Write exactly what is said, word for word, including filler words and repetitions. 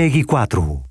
Peggy quattro.